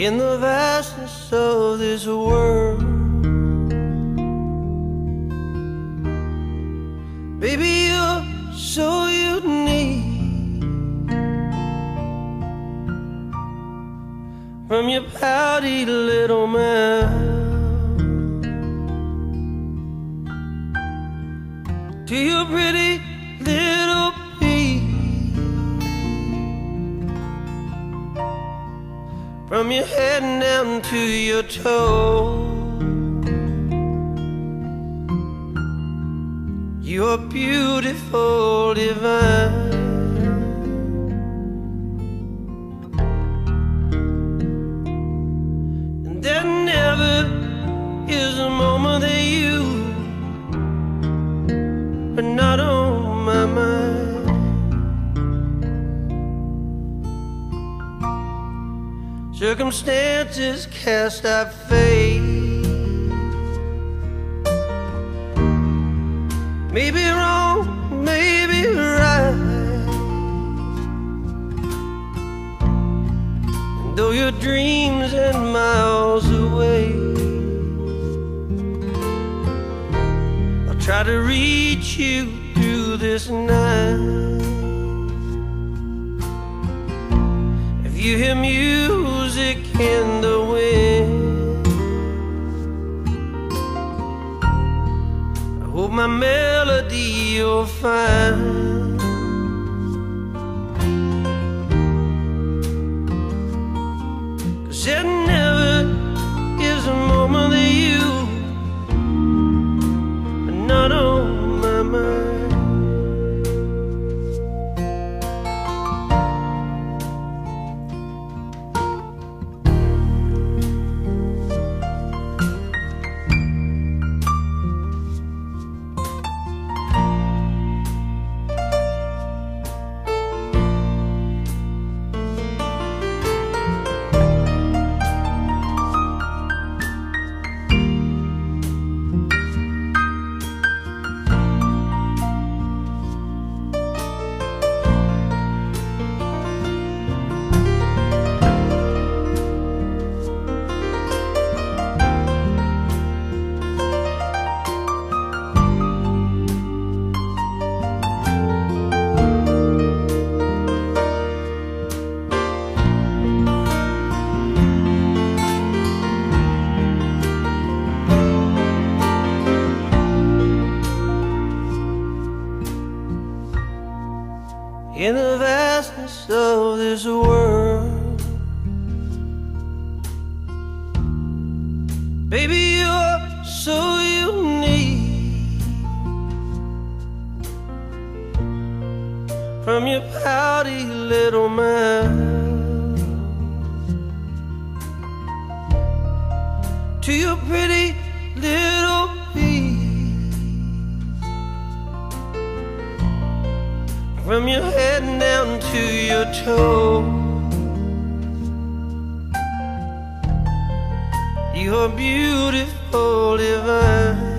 in the vastness of this world. Baby, you're so unique. From your pouty little mouth to your pretty little feet, from your head down to your toes, you're beautiful, divine. And there never is a moment that you are not on my mind. Circumstances cast our fate, maybe wrong, maybe right. And though your dreams are miles away, I'll try to reach you through this night. If you hear music in the wind, hope my melody you'll find. Cause there never is a moment that you are not on my mind. In the vastness of this world, baby, you're so unique. From your pouty little mouth to your pretty little feet, from your head down to your toes, you're beautiful, divine.